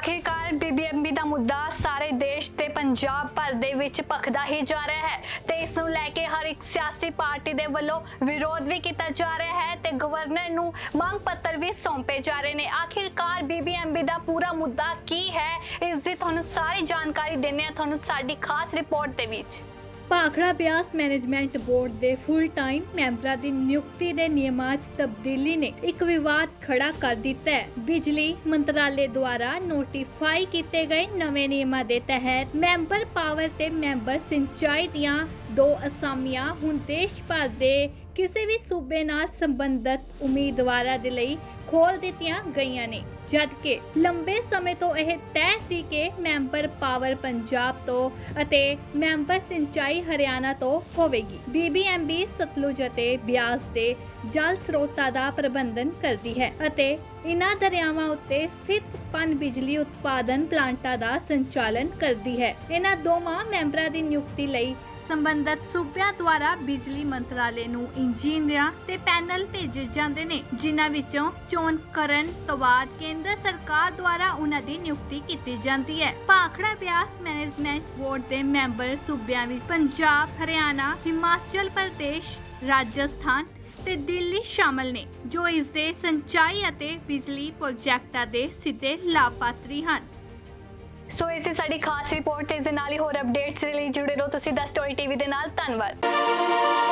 आखिरकार बीबीएमबी का मुद्दा सारे देश ते पंजाब भर दे विच भखदा ही जा रहा है ते इस नूं लेके हर एक सियासी पार्टी दे वल्लों विरोध भी किया जा रहा है ते गवर्नर नूं मांग पत्र भी सौंपे जा रहे ने। आखिरकार बीबीएमबी का पूरा मुद्दा की है, इसकी तुहानूं सारी जानकारी देने आ तुहानूं साडी खास रिपोर्ट दे विच। भाखड़ा ब्यास मैनेजमेंट बोर्ड के फुल टाइम मैंबरां दी नियुक्ति दे नियमां च तब्दीली ने एक विवाद खड़ा कर दिता है। बिजली मंत्रालय द्वारा नोटिफाई किए गए नवे नियमां दे तहत मैंबर पावर ते मैंबर सिंचाई दियां दो असामियां हुण देश भर दे किसी भी सूबे नाल संबंधित उम्मीदवारां दे लई खोल दित्तियां गईयां ने, जबकि लंबे समय तो यह तय सी कि मैंबर पावर पंजाब तो अते मैंबर सिंचाई हरियाणा तो होवेगी। बीबीएमबी सतलुज अते ब्यास दे जल स्रोतां दा प्रबंधन करती है अते इन्हां दरियावां उत्ते स्थित पन बिजली उत्पादन प्लांटां दा संचालन करती है। इन्हां दोवां मैंबरां दी नियुक्ति लई संबंधित सूबे द्वारा बिजली मंत्रालय नूं इंजीनियरां ते पैनल भेजे जांदे ने, जिन्हां विचों चोण करन तों बाद केंद्र सरकार द्वारा उन्हां दी नियुक्ति कीती जांदी है। भाखड़ा ब्यास मैनेजमेंट बोर्ड दे मैंबर सूबेयां विच पंजाब, हरियाणा, हिमाचल प्रदेश, राजस्थान ते दिल्ली शामिल ने, जो इस दे सिंचाई अते बिजली प्रोजेक्टां दे सीधे लाभार्थी हन। सो इसी साड़ी खास रिपोर्ट ते इस दे नाल ही होर अपडेट्स जुड़े रहो तुसी द स्टोरी टीवी दे नाल। धन्नवाद।